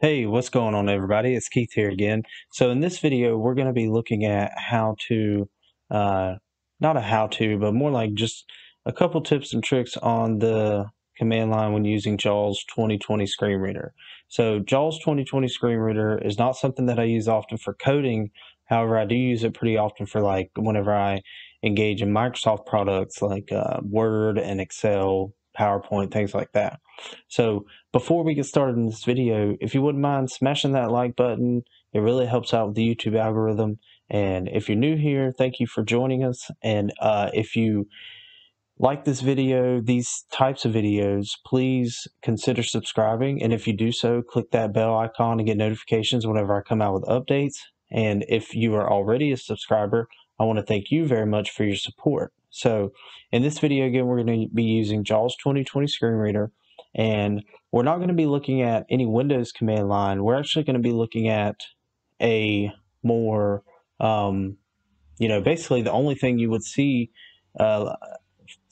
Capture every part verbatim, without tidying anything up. Hey, what's going on, everybody? It's Keith here again. So in this video, we're going to be looking at how to, uh, not a how to, but more like just a couple tips and tricks on the command line when using JAWS twenty twenty Screen Reader. So JAWS twenty twenty Screen Reader is not something that I use often for coding. However, I do use it pretty often for like whenever I engage in Microsoft products like uh, Word and Excel, PowerPoint, things like that. So before we get started in this video, if you wouldn't mind smashing that like button, it really helps out with the YouTube algorithm. And if you're new here, thank you for joining us. And uh, if you like this video, these types of videos, please consider subscribing. And if you do so, click that bell icon to get notifications whenever I come out with updates. And if you are already a subscriber, I want to thank you very much for your support. So in this video, again, we're going to be using JAWS twenty twenty Screen Reader, and we're not going to be looking at any Windows command line. We're actually going to be looking at a more, um, you know, basically the only thing you would see uh,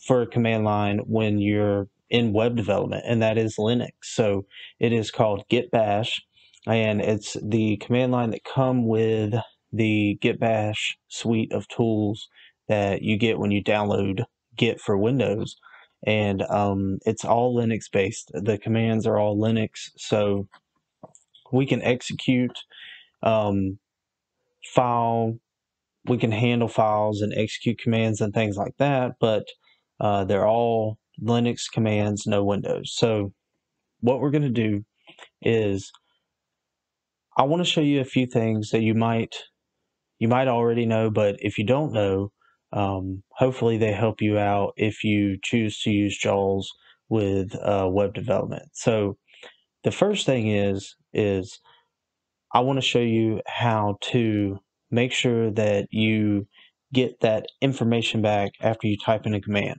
for a command line when you're in web development, and that is Linux. So it is called Git Bash, and it's the command line that come with the Git Bash suite of tools that you get when you download Git for Windows. And um, it's all Linux based. The commands are all Linux, so we can execute um, file, we can handle files and execute commands and things like that, but uh, they're all Linux commands, no Windows. So what we're gonna do is, I wanna show you a few things that you might, you might already know, but if you don't know, Um, hopefully they help you out if you choose to use JAWS with uh, web development. So the first thing is, is I want to show you how to make sure that you get that information back after you type in a command.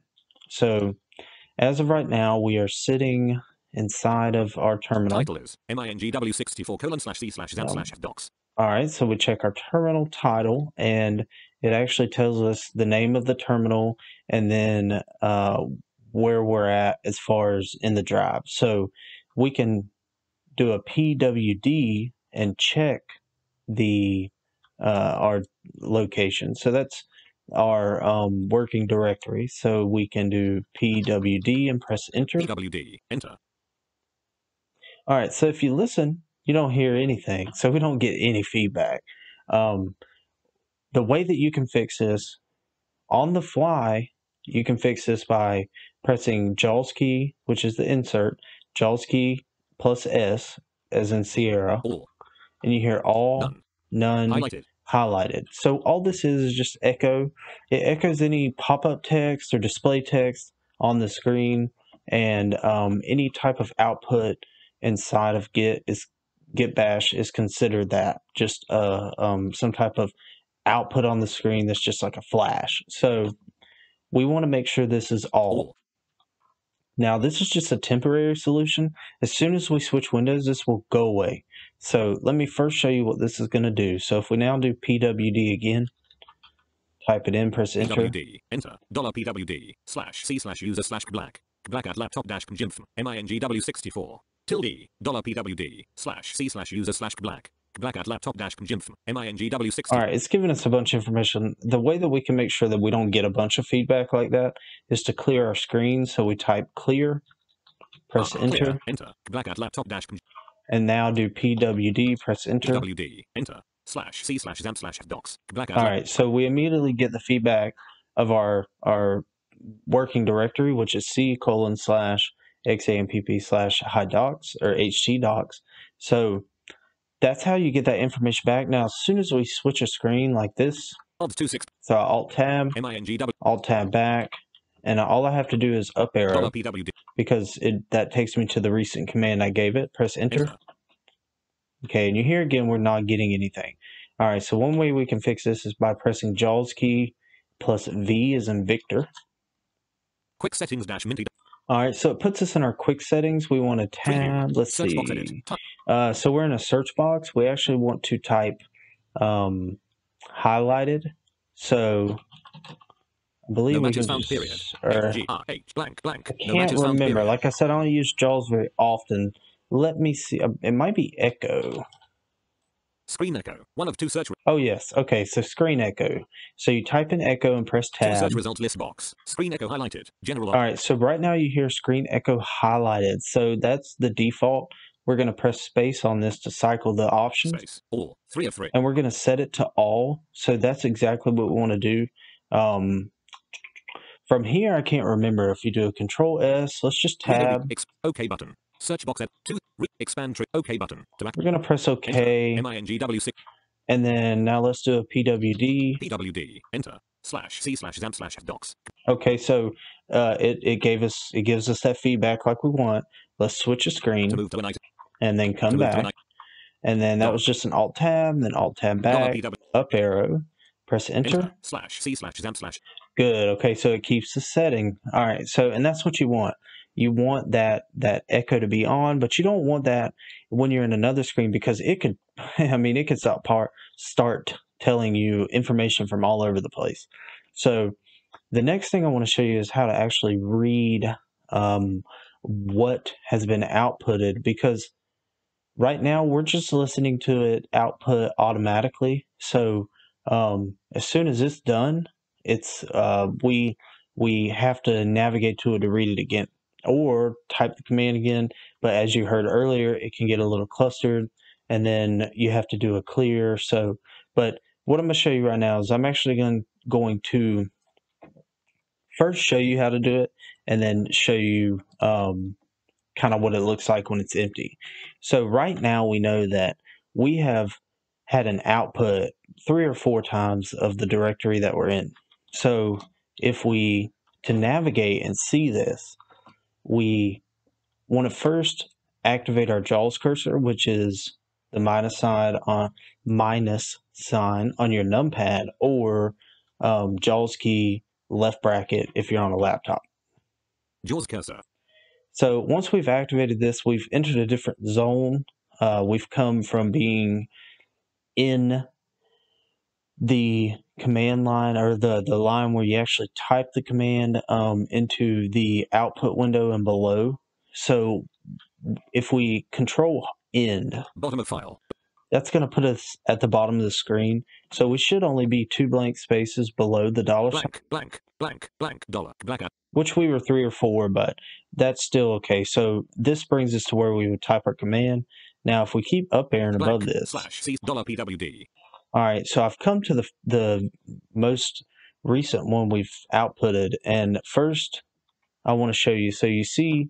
So as of right now, we are sitting inside of our terminal. Title is MINGW sixty-four colon slash C slash docs. All right, so we check our terminal title, and it actually tells us the name of the terminal and then uh, where we're at as far as in the drive. So we can do a P W D and check the uh, our location. So that's our um, working directory. So we can do P W D and press enter. P W D, enter. All right, so if you listen, you don't hear anything, so we don't get any feedback. Um, the way that you can fix this on the fly, you can fix this by pressing JAWS key, which is the insert, JAWS key plus S as in Sierra, all. And you hear all, none, none highlighted. highlighted. So all this is is just echo. It echoes any pop-up text or display text on the screen, and um, any type of output inside of Git is Git Bash is considered that, just uh, um, some type of output on the screen that's just like a flash. So we want to make sure this is all. Now this is just a temporary solution. As soon as we switch windows, this will go away. So let me first show you what this is going to do. So if we now do P W D again, type it in, press enter. P W D, enter, dollar P W D, slash C slash user slash black, black at laptop dash conjunction, MINGW sixty-four. Tilde, dollar P W D, slash C slash user slash black, black at laptop dash conjunction, MINGW sixty-four. All right, it's giving us a bunch of information. The way that we can make sure that we don't get a bunch of feedback like that is to clear our screen. So we type clear, press uh, enter, clear, enter, black at laptop dash conjunction, and now do P W D, press enter. P W D, enter, slash C slash XAMPP slash docs, black at laptop. All right, so we immediately get the feedback of our, our working directory, which is C colon slash XAMPP slash htdocs or htdocs. So that's how you get that information back. Now, as soon as we switch a screen like this, so I alt tab, alt tab back, and all I have to do is up arrow because it that takes me to the recent command I gave it. Press enter. Okay, and you hear again we're not getting anything. All right, so one way we can fix this is by pressing JAWS key plus V as in Victor. Quick settings dash minty. All right, so it puts us in our quick settings. We want to tab, let's search see. Uh, so we're in a search box. We actually want to type um, highlighted. So I believe no we can found period. Or, blank, blank. I can't no remember. Period. Like I said, I don't use JAWS very often, Let me see. It might be echo. Screen echo. One of two search. Oh, yes. Okay. So screen echo. So you type in echo and press tab. Search result list box. Screen echo highlighted. General. All right. So right now you hear screen echo highlighted. So that's the default. We're going to press space on this to cycle the options. Space. All. Three of three. And we're going to set it to all. So that's exactly what we want to do. Um, From here, I can't remember if you do a control S. Let's just tab. OK button. Search box at two. Expand tree. OK button. We're going to press OK. M I N G W. And then now let's do a P W D. P W D. Enter. Slash C slash XAMPP slash docs. OK, so uh, it, it gave us, it gives us that feedback like we want. Let's switch a screen to move to an item. And then come back. An and then that doc. Was just an alt tab, then alt tab back, up arrow. Press enter. enter. Slash C slash XAMPP slash. Good. Okay, so it keeps the setting. All right, so and that's what you want. You want that that echo to be on, but you don't want that when you're in another screen because it could, I mean, it could start part start telling you information from all over the place. So the next thing I want to show you is how to actually read um, what has been outputted, because right now we're just listening to it output automatically. So um, as soon as it's done, it's uh, we we have to navigate to it to read it again or type the command again. But as you heard earlier, it can get a little clustered, and then you have to do a clear. So, but what I'm going to show you right now is I'm actually going going to first show you how to do it, and then show you um, kind of what it looks like when it's empty. So right now we know that we have had an output three or four times of the directory that we're in. So if we, to navigate and see this, we want to first activate our JAWS cursor, which is the minus sign on, minus sign on your numpad, or um, JAWS key left bracket if you're on a laptop. JAWS cursor. So once we've activated this, we've entered a different zone. Uh, we've come from being in the command line, or the the line where you actually type the command, um, into the output window and below. So if we control end, bottom of file, that's going to put us at the bottom of the screen. So we should only be two blank spaces below the dollar blank sign, blank blank blank dollar blank, which we were three or four, but that's still okay. So this brings us to where we would type our command. Now if we keep up here and blank, above this slash C dollar P W D. All right, so I've come to the the most recent one we've outputted, and first I want to show you. So you see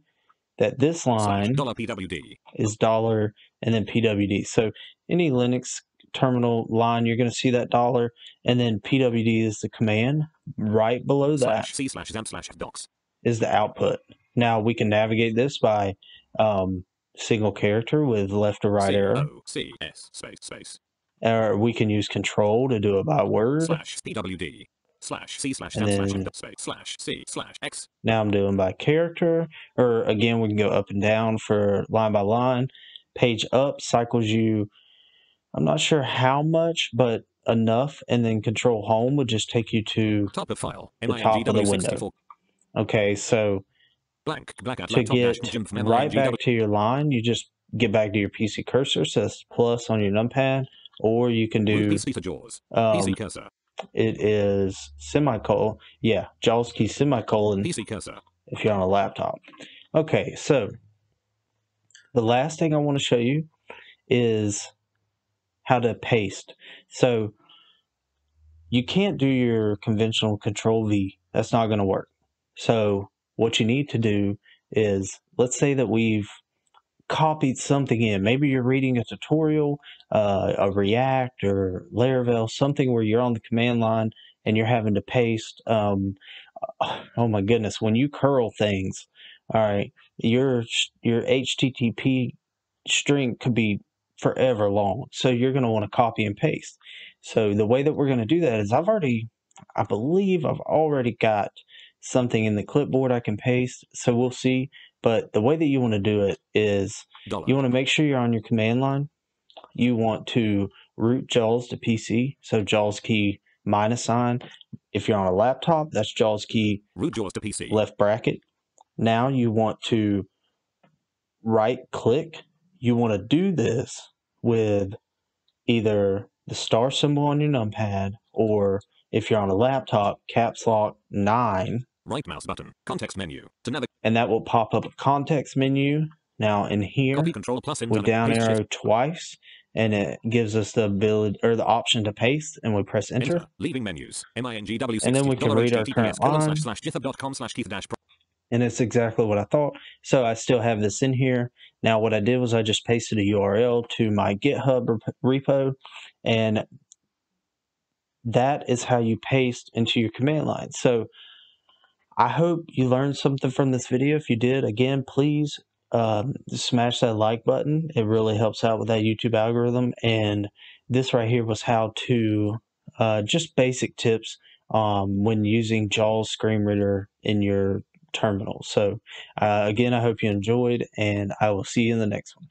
that this line $P W D is dollar and then P W D. So any Linux terminal line, you're going to see that dollar, and then P W D is the command. Right below that slash C slash XAMPP slash docs is the output. Now we can navigate this by um, single character with left or right arrow. C S space space. Or we can use control to do it by word. Slash P W D. Slash C slash slash slash C slash X. Now I'm doing by character. Or again, we can go up and down for line by line. Page up cycles you, I'm not sure how much, but enough. And then control home would just take you to top of file, the top of the window. Okay, so blank, blank, to get right back to your line, you just get back to your P C cursor. So that's plus on your numpad. Or you can do P C to JAWS. Um, P C cursor. It is semicolon. Yeah, JAWS key semicolon. P C cursor. If you're on a laptop. Okay, so the last thing I want to show you is how to paste. So you can't do your conventional control V. That's not going to work. So what you need to do is, let's say that we've copied something in. Maybe you're reading a tutorial, uh, a React or Laravel, something where you're on the command line and you're having to paste. Um, oh my goodness, when you curl things, all right, your your H T T P string could be forever long. So you're going to want to copy and paste. So the way that we're going to do that is I've already, I believe I've already got something in the clipboard I can paste. So we'll see. But the way that you want to do it is dollar. You want to make sure you're on your command line. You want to root JAWS to P C. So JAWS key minus sign. If you're on a laptop, that's JAWS key root JAWS to P C left bracket. Now you want to right click you want to do this with either the star symbol on your numpad, or if you're on a laptop, caps lock nine. Right mouse button, context menu. To navigate, and that will pop up a context menu. Now in here, copy, control, plus we down arrow shift. Twice, and it gives us the ability or the option to paste, and we press enter. enter. Leaving menus, M I N G W, and then we can read our current line. And it's exactly what I thought. So I still have this in here. Now what I did was I just pasted a U R L to my GitHub repo, and that is how you paste into your command line. So I hope you learned something from this video. If you did, again, please um, smash that like button. It really helps out with that YouTube algorithm. And this right here was how to uh, just basic tips um, when using JAWS screen reader in your terminal. So uh, again, I hope you enjoyed, and I will see you in the next one.